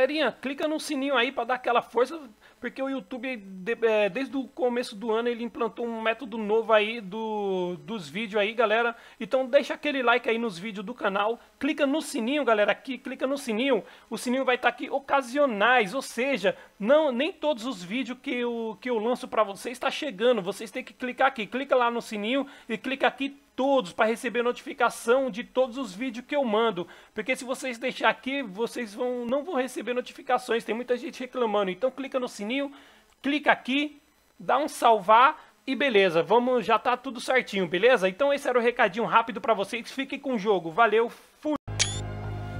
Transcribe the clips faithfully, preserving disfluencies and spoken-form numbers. Galerinha, clica no sininho aí para dar aquela força, porque o YouTube, de, é, desde o começo do ano, ele implantou um método novo aí do, dos vídeos aí, galera. Então deixa aquele like aí nos vídeos do canal, clica no sininho, galera, aqui, clica no sininho. O sininho vai estar tá aqui ocasionais, ou seja, não, nem todos os vídeos que eu, que eu lanço para vocês está chegando. Vocês têm que clicar aqui, clica lá no sininho e clica aqui todos para receber notificação de todos os vídeos que eu mando, porque se vocês deixar aqui, vocês vão não vão receber notificações. Tem muita gente reclamando, então clica no sininho, clica aqui, dá um salvar e beleza, vamos, já tá tudo certinho, beleza? Então esse era o recadinho rápido para vocês, fiquem com o jogo, valeu, fui!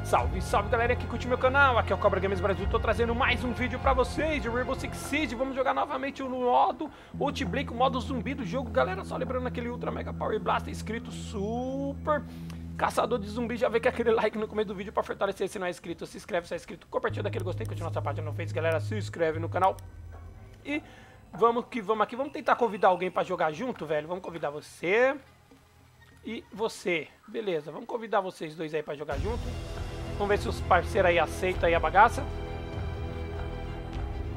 Salve, salve galera que curte meu canal, aqui é o Cobra Games Brasil, tô trazendo mais um vídeo pra vocês de Rainbow Six Siege. Vamos jogar novamente o modo Outbreak, o modo zumbi do jogo, galera, só lembrando aquele Ultra Mega Power Blaster escrito Super Caçador de Zumbi. Já vê que aquele like no começo do vídeo pra fortalecer, se não é inscrito, se inscreve, se é inscrito, compartilha daquele gostei, curte nossa página no Face, galera, se inscreve no canal. E vamos que vamos aqui, vamos tentar convidar alguém pra jogar junto, velho, vamos convidar você e você, beleza, vamos convidar vocês dois aí pra jogar junto. Vamos ver se os parceiros aí aceitam aí a bagaça.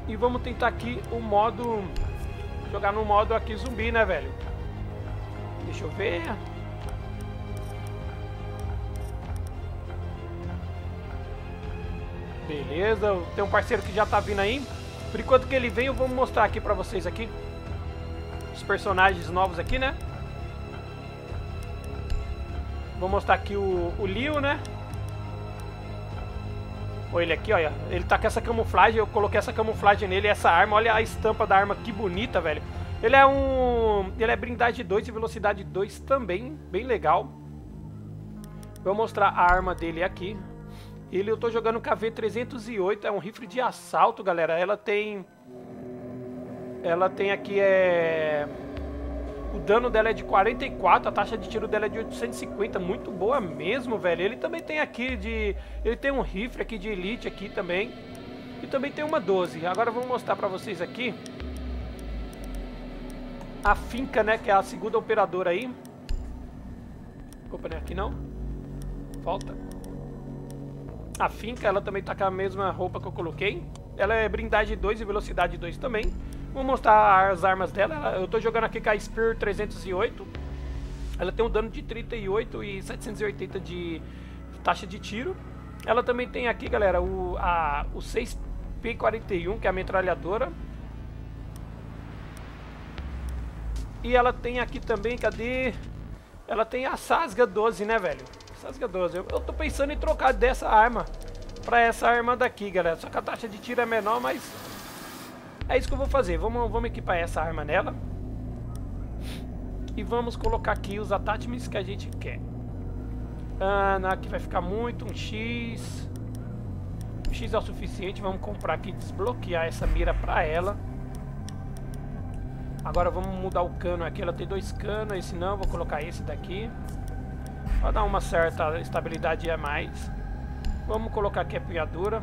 E vamos tentar aqui o modo... jogar no modo aqui zumbi, né, velho? Deixa eu ver... Beleza, tem um parceiro que já tá vindo aí. Por enquanto que ele vem, eu vou mostrar aqui pra vocês aqui os personagens novos aqui, né? Vou mostrar aqui o, o Leo, né? Olha ele aqui, olha, ele tá com essa camuflagem, eu coloquei essa camuflagem nele, essa arma, olha a estampa da arma, que bonita, velho. Ele é um... ele é blindagem dois e velocidade dois também, bem legal. Vou mostrar a arma dele aqui. Ele, eu tô jogando K V trezentos e oito, é um rifle de assalto, galera, ela tem... Ela tem aqui, é... O dano dela é de quarenta e quatro, a taxa de tiro dela é de oitocentos e cinquenta, muito boa mesmo, velho. Ele também tem aqui de... ele tem um rifle aqui de elite aqui também. E também tem uma doze. Agora eu vou mostrar pra vocês aqui a finca, né, que é a segunda operadora aí. Opa, não é aqui não. Volta. A finca, ela também tá com a mesma roupa que eu coloquei. Ela é blindagem dois e velocidade dois também. Vou mostrar as armas dela. Eu tô jogando aqui com a Spear trezentos e oito. Ela tem um dano de trinta e oito e setecentos e oitenta de taxa de tiro. Ela também tem aqui, galera, o, a, o seis P quarenta e um, que é a metralhadora. E ela tem aqui também, cadê? Ela tem a Sasg doze, né, velho? Sasg doze. Eu, eu tô pensando em trocar dessa arma pra essa arma daqui, galera. Só que a taxa de tiro é menor, mas... é isso que eu vou fazer, vamos, vamos equipar essa arma nela. E vamos colocar aqui os attachments que a gente quer. Ah, aqui vai ficar muito, um X. Um X é o suficiente, vamos comprar aqui e desbloquear essa mira pra ela. Agora vamos mudar o cano aqui, ela tem dois canos, esse não, vou colocar esse daqui. Pra dar uma certa estabilidade a mais. Vamos colocar aqui a punhadura.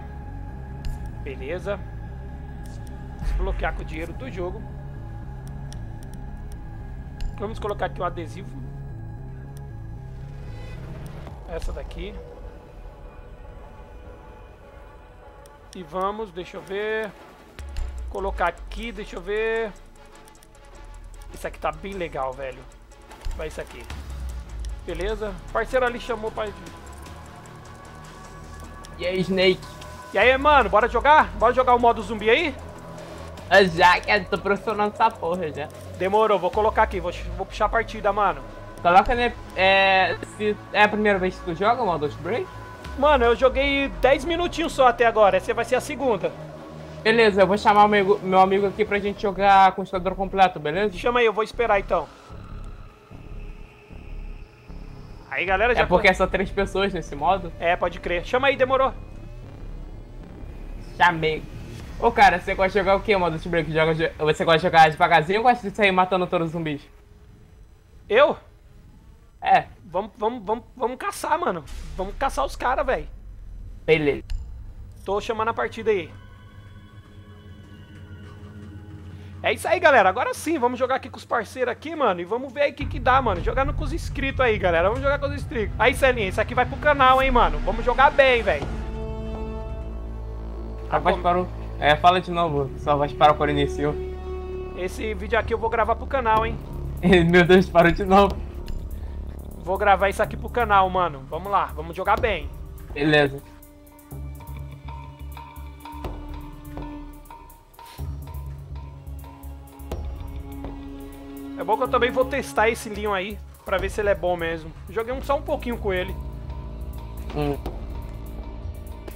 Beleza. Desbloquear com o dinheiro do jogo. Vamos colocar aqui o adesivo. Essa daqui. E vamos, deixa eu ver. Colocar aqui, deixa eu ver. Esse aqui tá bem legal, velho. Vai isso aqui. Beleza? O parceiro ali chamou pra... E aí, Snake? E aí, mano, bora jogar? Bora jogar o modo zumbi aí? Já, cara, tô profissionando essa porra já. Demorou, vou colocar aqui, vou, vou puxar a partida, mano. Coloca, né, é, se é a primeira vez que tu joga o modo Outbreak? Mano, eu joguei dez minutinhos só até agora, essa vai ser a segunda. Beleza, eu vou chamar o meu, meu amigo aqui pra gente jogar com o instalador completo, beleza? Chama aí, eu vou esperar então. Aí, galera, já... é porque é só três pessoas nesse modo? É, pode crer. Chama aí, demorou. Chamei. Ô, oh, cara, você gosta de jogar o que, modo Outbreak? Joga, você gosta de jogar devagarzinho ou gosta de sair matando todos os zumbis? Eu? É. Vamos vamos, vamos, vamos caçar, mano. Vamos caçar os caras, velho. Beleza. Tô chamando a partida aí. É isso aí, galera. Agora sim, vamos jogar aqui com os parceiros aqui, mano. E vamos ver aí o que que dá, mano. Jogando com os inscritos aí, galera. Vamos jogar com os inscritos. Aí, Celinha, isso aqui vai pro canal, hein, mano. Vamos jogar bem, velho. A voz com... parou. É, fala de novo. Sua voz parou quando iniciou. Esse vídeo aqui eu vou gravar pro canal, hein? Meu Deus, parou de novo. Vou gravar isso aqui pro canal, mano. Vamos lá, vamos jogar bem. Beleza. É bom que eu também vou testar esse Leon aí, pra ver se ele é bom mesmo. Joguei um, só um pouquinho com ele. Hum.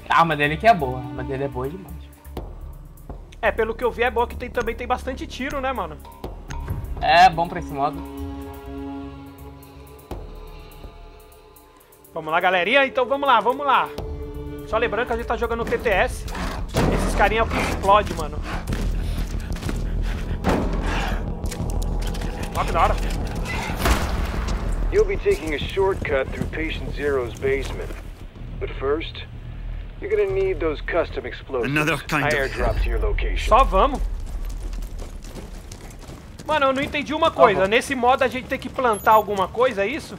A arma dele que é boa, a arma dele é boa demais. É, pelo que eu vi é bom que tem, também tem bastante tiro, né, mano? É, bom pra esse modo. Vamos lá, galerinha, então vamos lá, vamos lá. Só lembrando que a gente tá jogando T T S. Esses carinha é o que explode, mano. Ó, que da hora. You'll be taking a shortcut through Patient Zero's basement. But first, you're gonna need those custom explosives. Another kind of airdrop to your location. Só vamos. Mano, eu não entendi uma coisa. Tá, nesse modo a gente tem que plantar alguma coisa, é isso?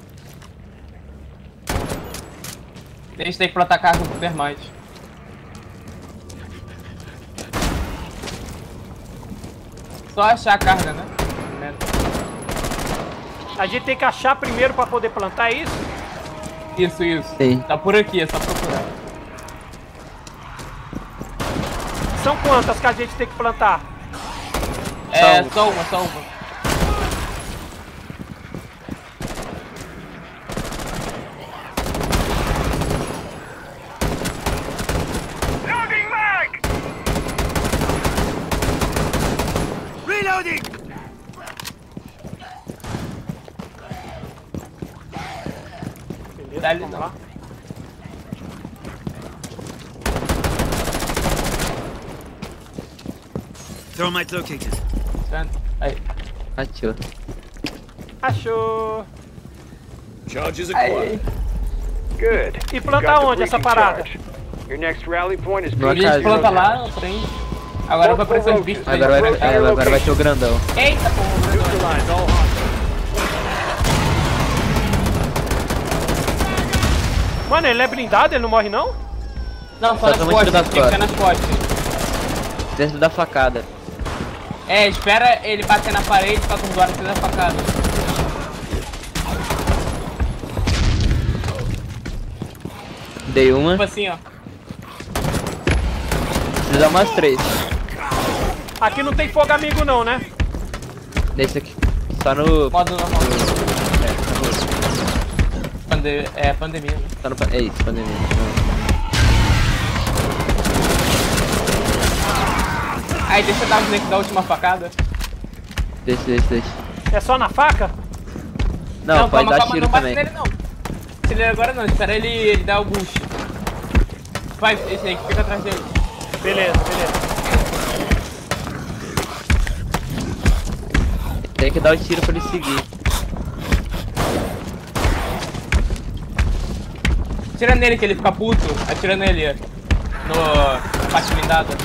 A gente tem que plantar carga com supermite. Só achar a carga, né? A gente tem que achar primeiro pra poder plantar, é isso? Isso, isso. Sim. Tá por aqui, é só procurar. São quantas que a gente tem que plantar? É, só uma, só uma. Thermite located. Aí. Achou. Achou. Charges acquired. Good. E planta onde essa parada? Your next rally point is planta lá no trem. Agora vai aparecer os bichos. Agora vai, agora, agora vai ter o grandão. Eita, porra. Mano, ele é blindado, ele não morre não? Não, só, só nas costas, ele fica nas costas. Dentro da facada. É, espera ele bater na parede pra tombar dentro da facada. Dei uma. Tipo assim, ó. Preciso dar umas três. Aqui não tem fogo amigo não, né? Deixa aqui. Só no... Modo normal. É, Pande... é pandemia, né? Só no... É isso, pandemia. Aí, deixa eu dar o link da última facada. Deixa, deixa, deixa. É só na faca? Não, não pode calma, dar calma, tiro não também. Não bate nele, não. Se ele agora não, espera ele, ele dar o boost. Vai, esse aí, fica atrás dele. Beleza, beleza. Tem que dar o tiro pra ele seguir. Atira nele que ele fica puto. Atira nele, no... na parte blindada.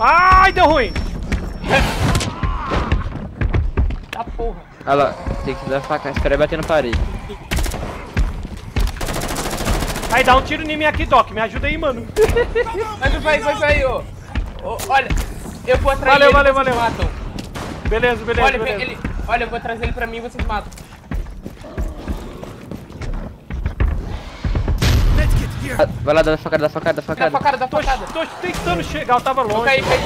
Ai, deu ruim! Tá porra! Olha lá, tem que dar faca, esse cara vai bater na parede. Aí, dá um tiro em mim aqui, Doc, me ajuda aí, mano. Mas não vai, vai, vai, ô! Olha, eu vou atrás dele, valeu, valeu, vocês matam. Beleza, beleza, olha, beleza. Ele, olha, eu vou trazer ele pra mim e vocês matam. Vai lá, dá facada, dá facada, dá facada. Dá facada, dá facada. Tô, tô tentando chegar, eu tava longe. Eu caí, caí.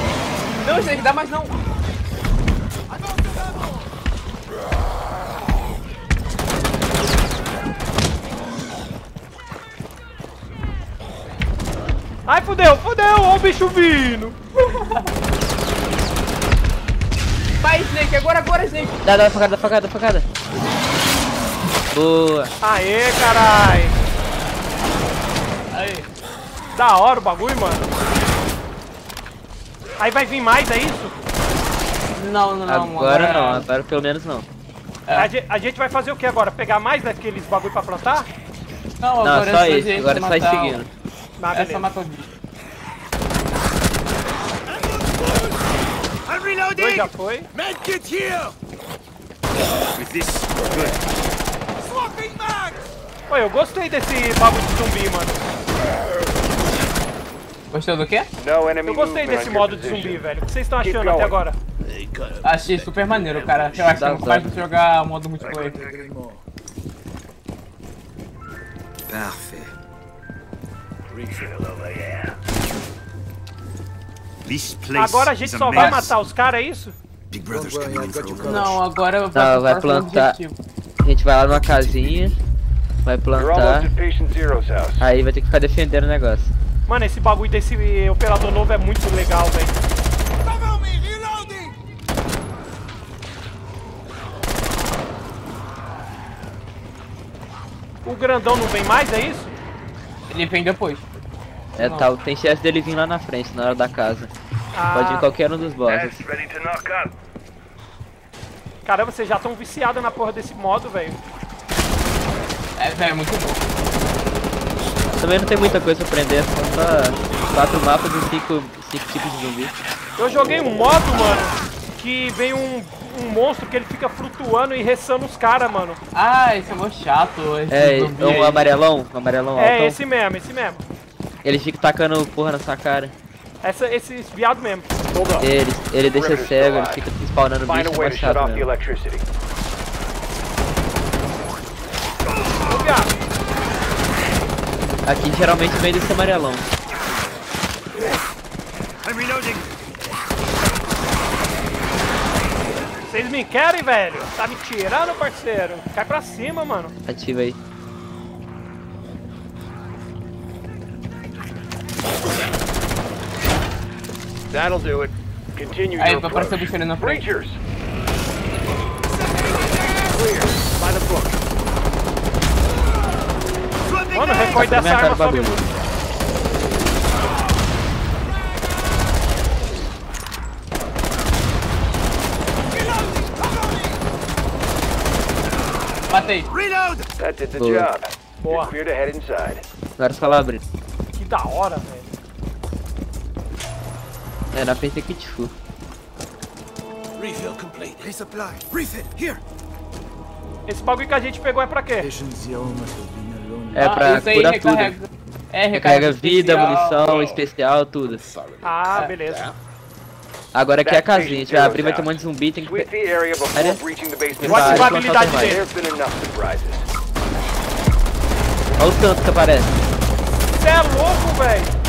Não, gente, dá mais não. Ai, fudeu, fudeu, ó o bicho vindo. Vai, Snake, agora, agora, Snake. Dá, dá facada, dá facada, dá facada. Boa. Aê, carai. Da hora o bagulho, mano. Aí vai vir mais, é isso? Não, não, não. Agora não, não agora pelo menos não. É. A, gente, a gente vai fazer o que agora? Pegar mais daqueles bagulho pra plantar? Não, agora não, só é isso, agora sai seguindo. Ah, essa matou o bicho. Dois já foi. With this, good. Pô, eu gostei desse bagulho de zumbi, mano. Gostou do quê? Eu gostei desse modo de zumbi, velho. O que vocês estão achando até agora? Achei super maneiro, cara. Eu acho que é capaz de jogar modo multiplayer. Perfeito. Agora a gente só vai matar os caras, é isso? Não, agora eu vou vai plantar. A gente vai lá numa casinha, vai plantar. Aí vai ter que ficar defendendo o negócio. Mano, esse bagulho desse operador novo é muito legal, velho. O grandão não vem mais, é isso? Ele vem depois. É não. Tal, tem chance dele vir lá na frente, na hora da casa. Ah. Pode ir qualquer um dos bosses. Caramba, vocês já estão viciados na porra desse modo, velho. É, velho, é muito bom. Também não tem muita coisa pra aprender, são só quatro mapas e cinco, cinco tipos de zumbi. Eu joguei um modo, mano, que vem um, um monstro que ele fica flutuando e ressando os caras, mano. Ah, esse é muito chato. Esse é, zumbi o amarelão, o amarelão é, altão. Esse mesmo, esse mesmo. Ele fica tacando porra na sua cara. Essa, esse viado mesmo. Ele, ele deixa cego, ele fica spawnando bicho, é mais chato mesmo. Aqui geralmente vem desse amarelão. Vocês me querem, velho? Tá me tirando, parceiro? Cai pra cima, mano. Ativa aí. That'll do it. Continue your approach. Breachers. Clear. By the book. Mano, recorre dessa arma, sobe muito. Matei. That did the job. Boa. Clear to head inside. Agora só lá abrir. Que da hora, velho. É, na frente é kit full. Refill complete. Resupply. Refill, here. Esse bagulho que a gente pegou é pra quê? É pra ah, curar tudo. É, recarrega vida, munição, oh. especial, tudo. Ah, beleza. Agora aqui é a casinha, a gente vai abrir, vai ter um monte de zumbi, tem que... Olha a habilidade dele. Olha o tanto que aparece. Você é louco, velho.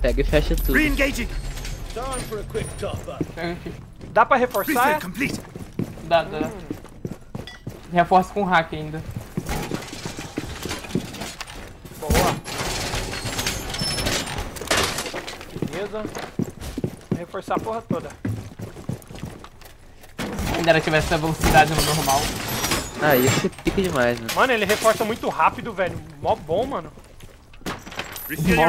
Pega e fecha tudo. Dá pra reforçar? Dá, dá. Hum. Reforça com hack ainda. Boa. Beleza. Reforçar a porra toda. Ainda era que tivesse essa velocidade no normal. Ah, isso pica demais, né? Mano, ele reforça muito rápido, velho. Mó bom, mano. Mó,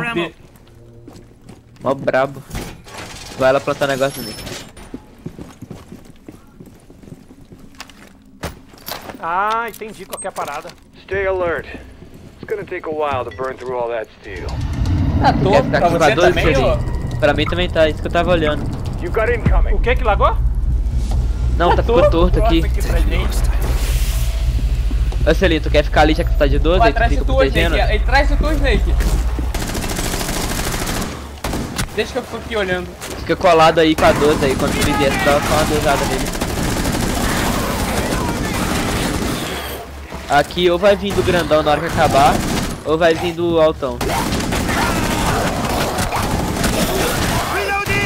Mó brabo. Vai lá plantar negócio ali. Ah, entendi qual que é a parada. Stay alert. It's gonna take a while to burn through all that steel. Ah, tô, pra você também, ó. Pra mim também tá, isso que eu tava olhando. You got incoming. O que que lagou? Não, tá, tá ficando torto aqui. Ô Celinho, tu quer ficar ali já que tu tá de doze? Pô, aí tu fica protegendo. Ele traz o teu Snake. Deixa que eu fico aqui olhando. Fica colado aí com a doze aí, quando ele vier, tu dá só uma dosada nele. Aqui ou vai vir do grandão na hora que acabar, ou vai vir do altão.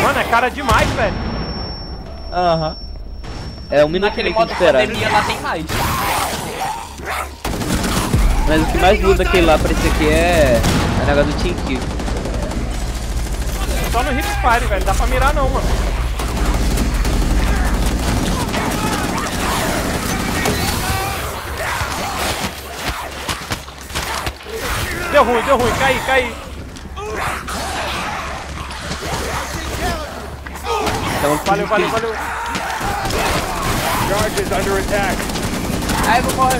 Mano, é cara demais, velho. Aham. Uhum. É um minuto que ele tem que esperar. Lá tem mais. Mas o que mais muda aquele lá pra esse aqui é o negócio do team kill. Só no hip fire, velho, não dá pra mirar não, mano. Deu ruim, deu ruim, cai, cai. Então, valeu, valeu, valeu. Charge is under attack. Aí, vou morrer.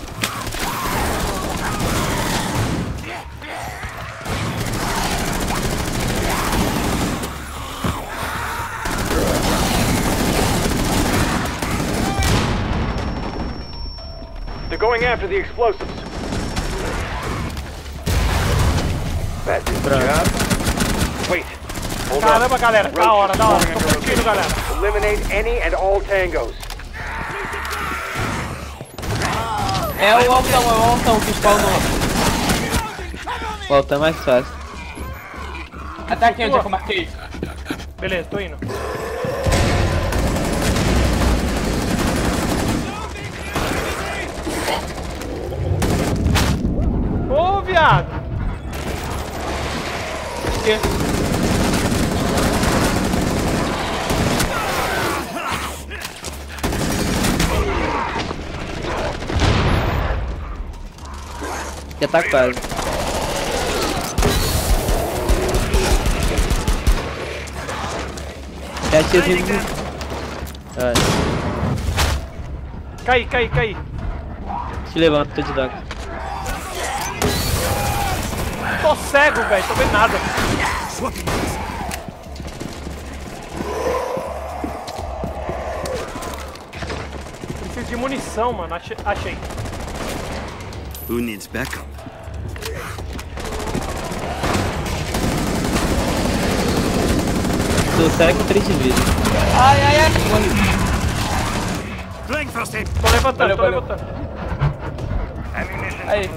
Going after the explosives. That's his job. Wait. Hold on. Caramba, galera. Da hora, da hora. Tô curtindo, galera. Eliminate any and all tangos. É o altão, é o altão que spawnou. O altão é mais fácil. Ataque onde eu marquei. Beleza, tô indo. Ô, viado! O quê? Já tá quase. Já tinha vindo. Cai, cai, cai. Se levanta, tô de dano. Tô cego, velho, tô vendo nada. Preciso de munição, mano. Achei. Achei. Who needs backup? Tô cego três vezes. Ai, ai, ai. Tô levantando, valeu, tô valeu. levantando. Aí.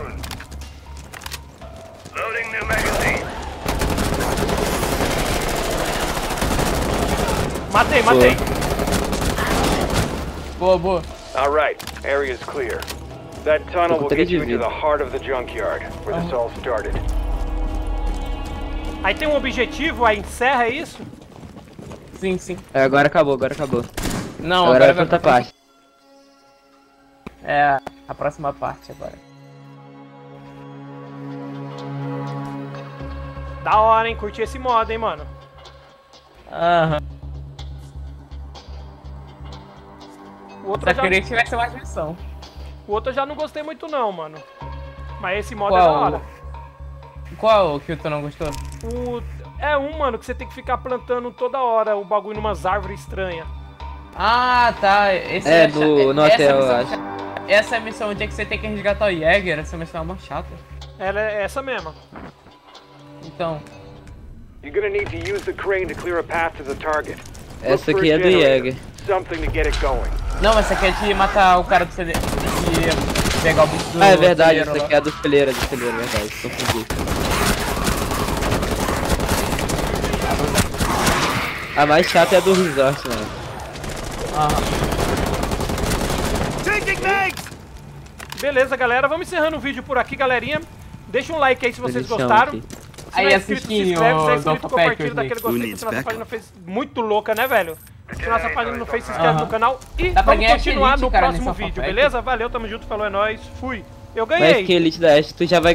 Matei, matei. Boa, boa. All right, area's clear. That tunnel will get you into the heart of the junkyard where this all started. Aí tem um objetivo, aí encerra isso? Sim, sim. É, agora acabou, agora acabou. Não, agora, agora vai pra outra parte. É, a próxima parte agora. Da hora, hein? Curti esse modo, hein, mano? Aham. O outro eu já queria que tivesse mais missão. O outro eu já não gostei muito não, mano. Mas esse modo Qual? é da hora. Qual que tu não gostou? O... É um, mano, que você tem que ficar plantando toda hora o bagulho numas árvores estranhas. Ah, tá. Esse é, é do... no essa hotel, missão... eu acho. Essa missão onde é que você tem que resgatar o Jäger, essa missão é uma chata. Ela é essa mesma. Então. You're gonna need to use the crane to clear a path to the target. Essa aqui é do Jäger. Something to get it going. Não, essa aqui é de matar o cara do celeiro. De pegar o bicho do Ah, é verdade, essa aqui é do celeiro, do celeiro, é verdade. Tô confuso. A mais chata é a do Resort, mano. Ah. Beleza, galera. Vamos encerrando o vídeo por aqui, galerinha. Deixa um like aí se vocês Deixa gostaram. Aqui. Se não é inscrito, se inscreve, se é inscrito, compartilha, daquele gostei que nossa página fez muito louca, né, velho? Se nossa página no Face, se inscreve no canal e vamos continuar no próximo vídeo, beleza? Valeu, tamo junto, falou, é nóis, fui. Eu ganhei! Mas que elite da Ash, tu já vai